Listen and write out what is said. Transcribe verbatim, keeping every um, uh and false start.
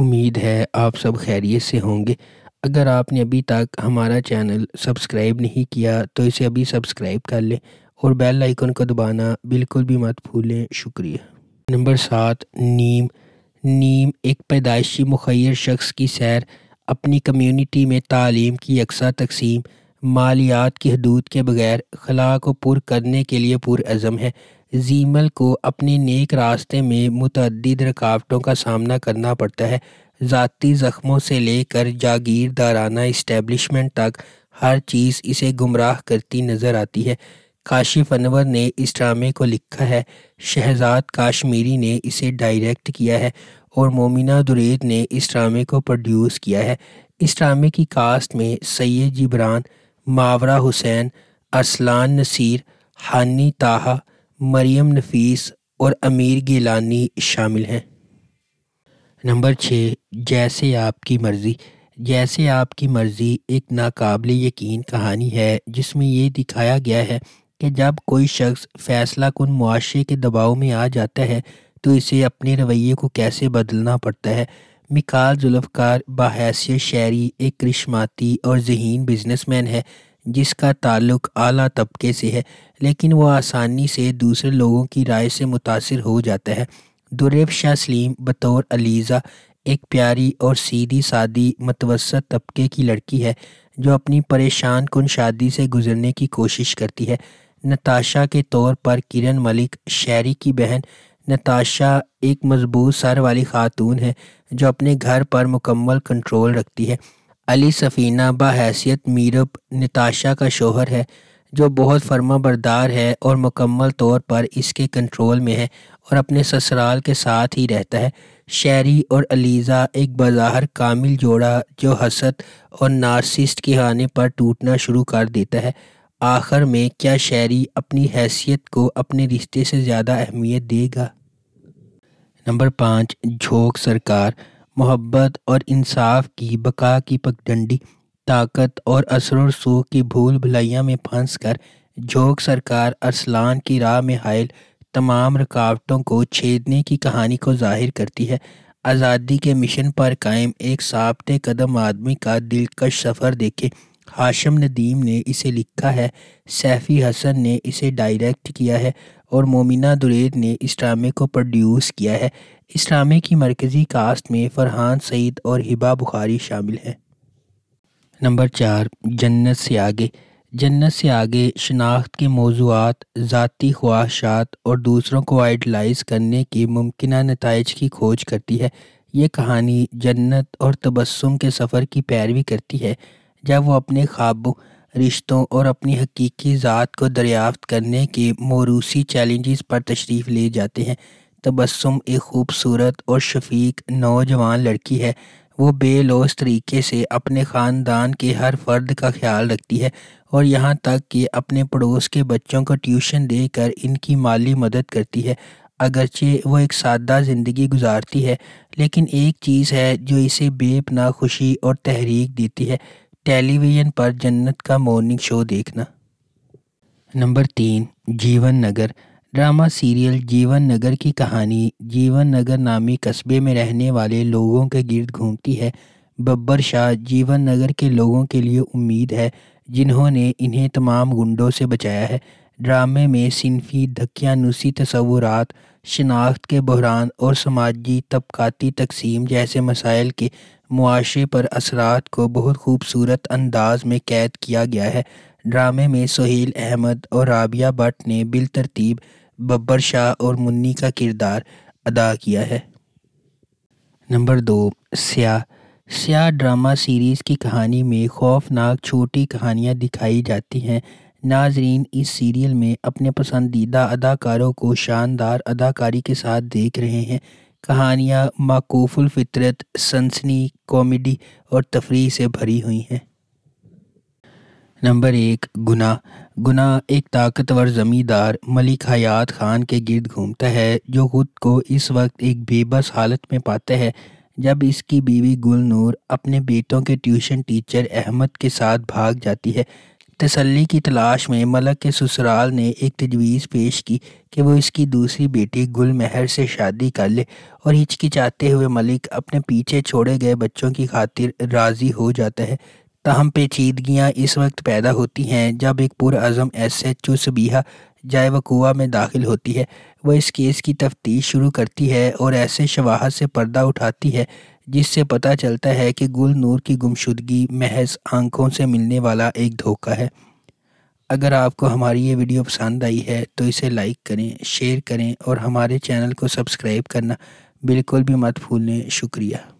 उम्मीद है आप सब खैरियत से होंगे। अगर आपने अभी तक हमारा चैनल सब्सक्राइब नहीं किया तो इसे अभी सब्सक्राइब कर लें और बेल आइकन को दबाना बिल्कुल भी मत भूलें। शुक्रिया। नंबर सात, नीम। नीम एक पैदाइशी मुखैर शख्स की सैर अपनी कम्यूनिटी में तालीम की यकसा तकसीम मालियात की हदूद के बगैर खला को पुर करने के लिए पुरअज़म है। जीमल को अपने नेक रास्ते में मुतअद्दिद रकावटों का सामना करना पड़ता है। ज़ाती ज़ख्मों से लेकर जागीरदाराना इस्टेब्लिशमेंट तक हर चीज़ इसे गुमराह करती नज़र आती है। काशिफ अनवर ने इस ड्रामे को लिखा है, शहजाद काश्मीरी ने इसे डायरेक्ट किया है और मोमिना दुरैद ने इस ड्रामे को प्रोड्यूस किया है। इस ड्रामे की कास्ट में सैयद जिब्रान, मावरा हुसैन, अरसलान नसीर, हानि ताहा, मरियम नफीस और अमीर गिलानी शामिल हैं। नंबर छः, जैसे आपकी मर्ज़ी। जैसे आपकी मर्ज़ी एक नाकाबिले यकीन कहानी है जिसमें यह दिखाया गया है कि जब कोई शख्स फैसला कुन मुआशरे के दबाव में आ जाता है तो इसे अपने रवैये को कैसे बदलना पड़ता है। मिकाल जुल्फ़िकार बाहैसियत शायरी एक करिश्माती और ज़हीन बिजनेसमैन है जिसका ताल्लुक़ आला तबके से है, लेकिन वह आसानी से दूसरे लोगों की राय से मुतासिर हो जाता है। दुरीब शाह बतौर अलीज़ा एक प्यारी और सीधी सादी मतवसत तबके की लड़की है जो अपनी परेशान कुन शादी से गुजरने की कोशिश करती है। नताशा के तौर पर किरण मलिक शायरी की बहन। नताशा एक मजबूत सर वाली खातून है जो अपने घर पर मुकम्मल कंट्रोल रखती है। अली सफ़ीना बाहैसियत मीरब नताशा का शोहर है जो बहुत फर्मा बरदार है और मुकम्मल तौर पर इसके कंट्रोल में है और अपने ससुराल के साथ ही रहता है। शहरी और अलीज़ा एक बज़ाहिर कामिल जोड़ा जो हसद और नार्सिस्ट के हाने पर टूटना शुरू कर देता है। आखिर में क्या शहरी अपनी हैसियत को अपने रिश्ते से ज़्यादा अहमियत देगा। नंबर पाँच, झोंक सरकार। मोहब्बत और इंसाफ की बका की पगडंडी ताकत और असर और सूख की भूल भुलैया में फंस कर झोंक सरकार अरसलान की राह में हायल तमाम रुकावटों को छेदने की कहानी को जाहिर करती है। आज़ादी के मिशन पर कायम एक साबते कदम आदमी का दिलकश सफ़र देखे। हाशिम नदीम ने इसे लिखा है, सैफ़ी हसन ने इसे डायरेक्ट किया है और मोमिना दुरैद ने इस ड्रामे को प्रोड्यूस किया है। इस ड्रामे की मरकज़ी कास्ट में फरहान सईद और हिबा बुखारी शामिल हैं। नंबर चार, जन्नत से आगे। जन्नत से आगे शनाख्त के मौज़ूआत, ज़ाती ख्वाहिशात और दूसरों को आइडलाइज़ करने के मुमकिना नताइज की खोज करती है। ये कहानी जन्नत और तबस्सुम के सफ़र की पैरवी करती है जब वो अपने ख्वाबों, रिश्तों और अपनी हकीकी ज़ात को दरियाफ्त करने के मोरूसी चैलेंजेस पर तशरीफ़ ले जाते हैं। तबस्सुम एक खूबसूरत और शफीक नौजवान लड़की है। वो बेलौस तरीके से अपने ख़ानदान के हर फर्द का ख्याल रखती है और यहाँ तक कि अपने पड़ोस के बच्चों को ट्यूशन देकर इनकी माली मदद करती है। अगरचे वो एक सादा ज़िंदगी गुजारती है, लेकिन एक चीज़ है जो इसे बेपनाह खुशी और तहरीक देती है, टेलीविज़न पर जन्नत का मॉर्निंग शो देखना। नंबर तीन, जीवन नगर। ड्रामा सीरियल जीवन नगर की कहानी जीवन नगर नामी कस्बे में रहने वाले लोगों के गिर्द घूमती है। बब्बर शाह जीवन नगर के लोगों के लिए उम्मीद है जिन्होंने इन्हें तमाम गुंडों से बचाया है। ड्रामे में सिनफी धक्यानुसी तस्वुरात, शनाख्त के बहरान और समाजी तबकाती तकसीम जैसे मसाइल के मुआशरे पर असरात को बहुत खूबसूरत अंदाज में कैद किया गया है। ड्रामे में सोहेल अहमद और राबिया भट्ट ने बिलतरतीब बब्बर शाह और मुन्नी का किरदार अदा किया है। नंबर दो, स्याह। स्याह ड्रामा सीरीज़ की कहानी में खौफनाक छोटी कहानियाँ दिखाई जाती हैं। नाजरीन इस सीरियल में अपने पसंदीदा अदाकारों को शानदार अदाकारी के साथ देख रहे हैं। कहानियाँ माकूफुल फितरत, सनसनी, कॉमेडी और तफरीह से भरी हुई हैं। नंबर एक, गुनाह। गुनाह एक ताकतवर ज़मींदार मलिक हयात खान के गिर्द घूमता है जो खुद को इस वक्त एक बेबस हालत में पाता है जब इसकी बीवी गुलनूर अपने बेटों के ट्यूशन टीचर अहमद के साथ भाग जाती है। तसल्ली की तलाश में मलक के ससुराल ने एक तजवीज़ पेश की कि वो इसकी दूसरी बेटी गुल महर से शादी कर ले और हिचकिचाते हुए मलिक अपने पीछे छोड़े गए बच्चों की खातिर राज़ी हो जाता है। ताहम पेचीदगियाँ इस वक्त पैदा होती हैं जब एक पुरअज़म एस एच ओ सबीहा जायवकुआ में दाखिल होती है। वह इस केस की तफ्तीश शुरू करती है और ऐसे शवाहद से पर्दा उठाती है जिससे पता चलता है कि गुल नूर की गुमशुदगी महज आंखों से मिलने वाला एक धोखा है। अगर आपको हमारी ये वीडियो पसंद आई है तो इसे लाइक करें, शेयर करें और हमारे चैनल को सब्सक्राइब करना बिल्कुल भी मत भूलें। शुक्रिया।